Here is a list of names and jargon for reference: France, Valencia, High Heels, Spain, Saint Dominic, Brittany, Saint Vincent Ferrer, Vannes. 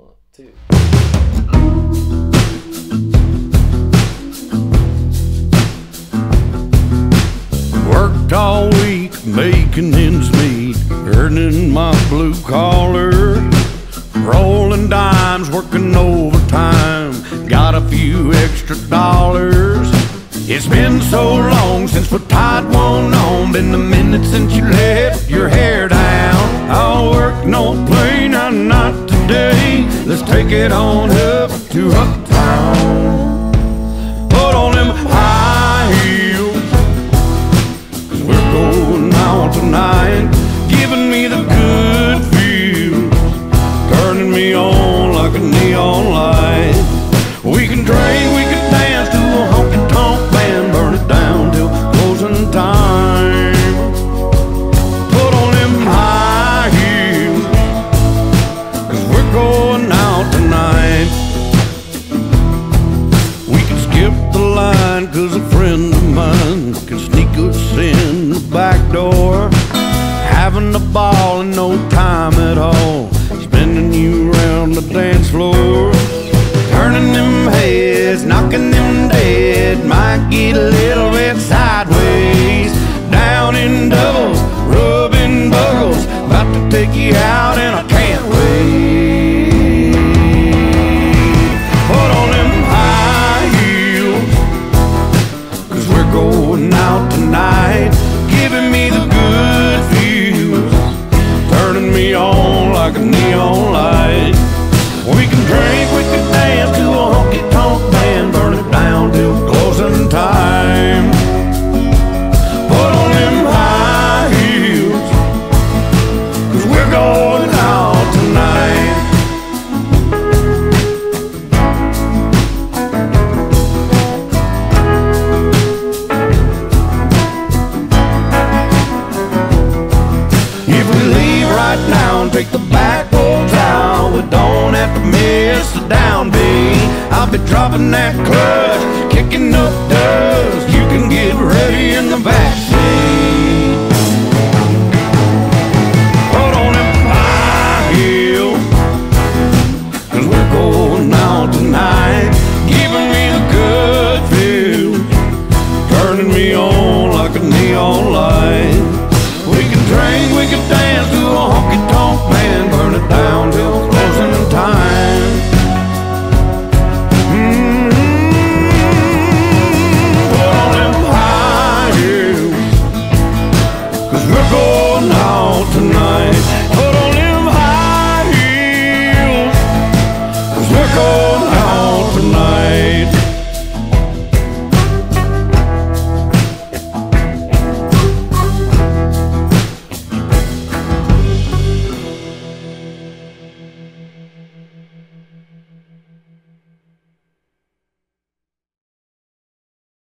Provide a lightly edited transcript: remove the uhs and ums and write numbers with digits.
1, 2. Worked all week making ends meet, earning my blue collar, rolling dimes, working overtime, got a few extra dollars. It's been so long since what tied one on, been a minute since you left your hair down. I'll work, no play, not, not today. Let's take it on up to uptown. Put on them high heels, 'cause we're going out tonight. Giving me the good feels, turning me on like a neon light. We can drink, we can dance to a honky-tonk band, burn it down till closing time. Put on them high heels, 'cause we're going out tonight. We can skip the line, 'cause a friend of mine can sneak us in the back door. Having a ball and no time at all, spinning you around the dance floor. Turning them heads, knocking them dead, might get a little bit sideways. Down in doubles, rubbing buckles, about to take you out and I can't wait. Put on them high heels, 'cause we're going out tonight. Giving me the good feels, turning me on like a neon light. We can drink, we can dance to a honky-tonk band, burn it down till closing time. Put on them high heels, 'cause we're going out tonight. If we leave right now and take the back roads out, we don't have to miss the down beat. I'll be dropping that clutch, kicking up dust. You can get ready in the back.